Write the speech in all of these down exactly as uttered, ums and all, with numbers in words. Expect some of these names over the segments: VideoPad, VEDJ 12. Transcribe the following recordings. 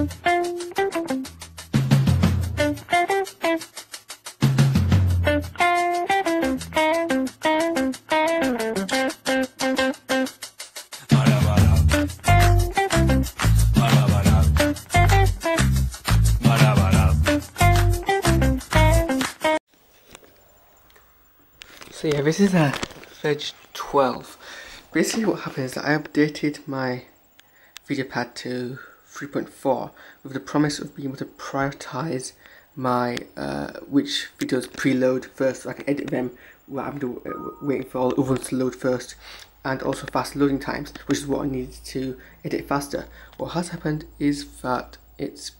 So yeah, this is a V E D J twelve. Basically what happened is that I updated my VideoPad to three point four with the promise of being able to prioritise my uh, which videos preload first, so I can edit them rather than uh, waiting for all the other ones to load first, and also fast loading times, which is what I needed to edit faster. What has happened is that it's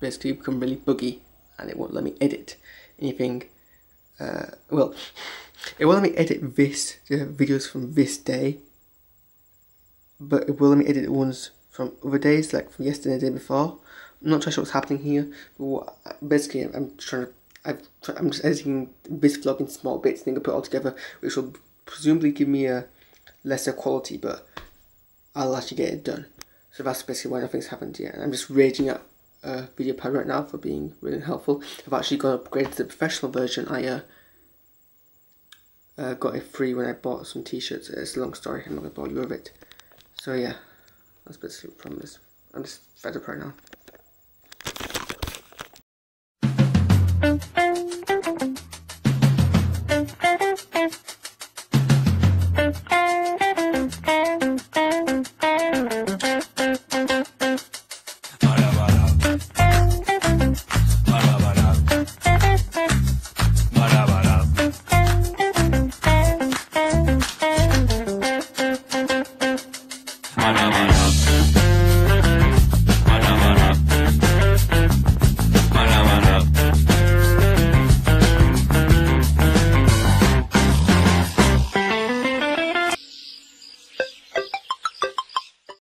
basically become really buggy and it won't let me edit anything. Uh, well, it won't let me edit this the videos from this day, but it will let me edit the ones from other days, like from yesterday and the day before. I'm not sure what's happening here, but what, basically I'm trying to, I've, I'm just editing this vlog in small bits, and then I put it all together, which will presumably give me a lesser quality, but I'll actually get it done. So that's basically why nothing's happened yet, and I'm just raging at uh, VideoPad right now for being really helpful. I've actually got upgraded to the professional version. I uh, uh, got it free when I bought some t-shirts. It's a long story, I'm not going to bore you with it. So yeah, that's basically what the problem is. I'm just fed up right now.